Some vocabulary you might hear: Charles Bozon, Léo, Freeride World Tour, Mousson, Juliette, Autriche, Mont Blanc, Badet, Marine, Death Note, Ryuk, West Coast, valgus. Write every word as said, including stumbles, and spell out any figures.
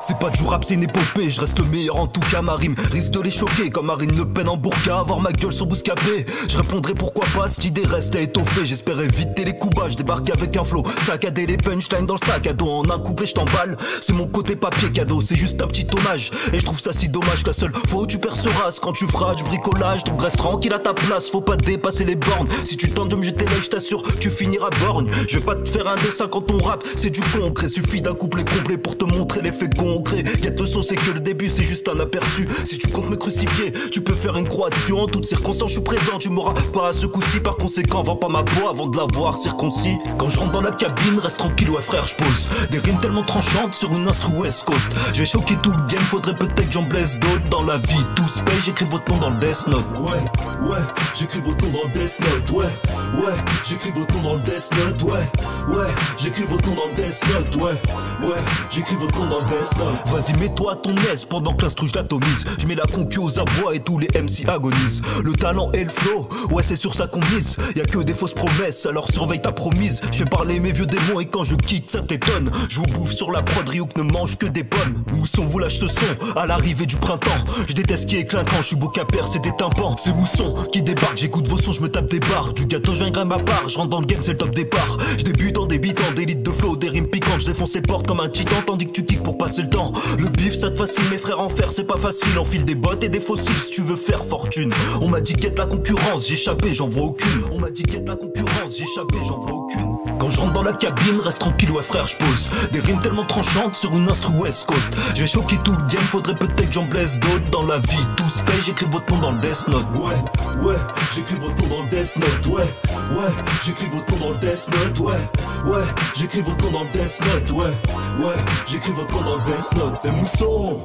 C'est pas du rap, c'est une épopée, je reste le meilleur en tout cas ma rime risque de les choquer comme Marine Le Pen en burqa, avoir ma gueule sur Bouscapé. Je répondrai pourquoi pas, cette idée reste à étoffer. J'espérais éviter les coups bas, je débarque avec un flow, saccader les punchlines dans le sac à dos. En un couplet je t'emballe, c'est mon côté papier cadeau, c'est juste un petit tonnage. Et je trouve ça si dommage que la seule fois où tu perceras, quand tu feras du bricolage. Donc reste tranquille à ta place, faut pas dépasser les bornes. Si tu tentes de me jeter l'œil, je t'assure, tu finiras borgne. Je vais pas te faire un dessin quand on rappe, c'est du concret. Suffit d'un couplet complet pour te montrer l'effet concret. Guette le son, c'est que le début, c'est juste un aperçu. Si tu comptes me crucifier, tu peux faire une croix dessus. En toutes circonstances, je suis présent, tu m'auras pas à ce coup-ci. Par conséquent, vends pas ma voix avant de l'avoir circoncis. Quand je rentre dans la cabine, reste tranquille, ouais frère, je pose des rimes tellement tranchantes sur une instru West Coast. Je vais choquer tout le game, faudrait peut-être que j'en blesse d'autres. Dans la vie, tous paye, j'écris votre nom dans le Death Note. Ouais, ouais, j'écris votre nom dans le Death Note. Ouais, ouais, j'écris votre nom dans le Death Note. Ouais, ouais, j'écris votre nom dans le Death Note. Ouais, ouais, j'écris votre nom dans le Death Note. Vas-y, mets-toi à ton aise pendant que l'instru je l'atomise. Je mets la concu aux abois et tous les M C agonisent. Le talent et le flow, ouais, c'est sur ça qu'on mise. Y'a que des fausses promesses, alors surveille ta promise. Je fais parler mes vieux démons et quand je kick, ça t'étonne. Je vous bouffe sur la prod, Ryuk ne mange que des pommes. Mousson vous lâche ce son à l'arrivée du printemps. Je déteste qui est clinquant, je suis beau qu'à perdre, c'est des tympans. C'est Mousson qui débarque, j'écoute vos sons, je me tape des barres. Du gâteau, je viendrai ma part, je rentre dans le game, c'est le top départ. Je débute en débitant, des litres de flow, des rimes piquantes. Je défonce les portes comme un titan, tandis que tu kicks pour passer le temps. Le bif, ça te fascine, mes frères en fer, c'est pas facile. Enfile des bottes et des fossiles si tu veux faire fortune. On m'a dit guette la concurrence, j'ai échappé, j'en vois aucune. On m'a dit guette la concurrence, j'ai échappé, j'en vois aucune. Quand je rentre dans la cabine, reste tranquille, ouais frère, je pose des rimes tellement tranchantes sur une instru West Coast. Je vais choquer tout le game, faudrait peut-être que j'en blesse d'autres. Dans la vie, tous paye, j'écris votre nom dans le Death Note. Ouais, ouais, j'écris votre nom dans le Death Note. Ouais, ouais, j'écris votre nom dans le Death Note. Ouais, ouais, j'écris votre nom dans le Death Note. Ouais, ouais, j'écris votre nom dans le Death Note. C'est Mousson.